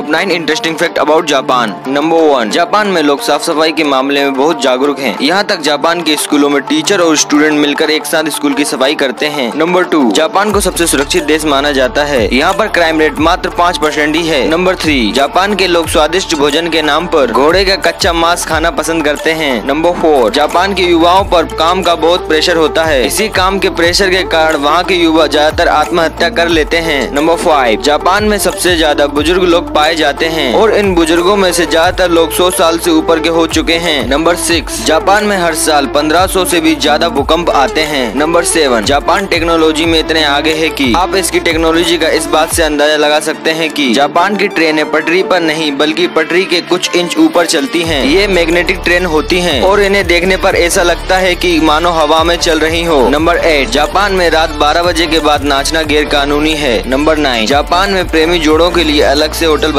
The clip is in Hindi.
Top 9 interesting fact about Japan. Number 1, Japan में लोग साफ सफाई के मामले में बहुत जागरूक हैं। यहाँ तक जापान के स्कूलों में टीचर और स्टूडेंट मिलकर एक साथ स्कूल की सफाई करते हैं। नंबर 2, जापान को सबसे सुरक्षित देश माना जाता है। यहाँ पर क्राइम रेट मात्र 5% ही है। नंबर 3, जापान के लोग स्वादिष्ट भोजन के नाम पर घोड़े का कच्चा मांस खाना पसंद करते हैं। नंबर 4, जापान के युवाओं पर काम का बहुत प्रेशर होता है। इसी काम के प्रेशर के कारण वहाँ के युवा ज्यादातर आत्महत्या कर लेते हैं। नंबर 5, जापान में सबसे ज्यादा बुजुर्ग लोग पाए जाते हैं और इन बुजुर्गों में से ज्यादातर लोग 100 साल से ऊपर के हो चुके हैं। नंबर 6, जापान में हर साल 1500 से भी ज्यादा भूकंप आते हैं। नंबर 7, जापान टेक्नोलॉजी में इतने आगे है कि आप इसकी टेक्नोलॉजी का इस बात से अंदाजा लगा सकते हैं कि जापान की ट्रेनें पटरी पर नहीं बल्कि पटरी के कुछ इंच ऊपर चलती हैं। ये मैग्नेटिक ट्रेन होती हैं और इन्हें देखने पर ऐसा लगता है कि मानो हवा में चल रही हो। नंबर 8, जापान में रात 12 बजे के बाद नाचना गैर कानूनी है। नंबर 9, जापान में प्रेमी जोड़ों के लिए अलग से होटल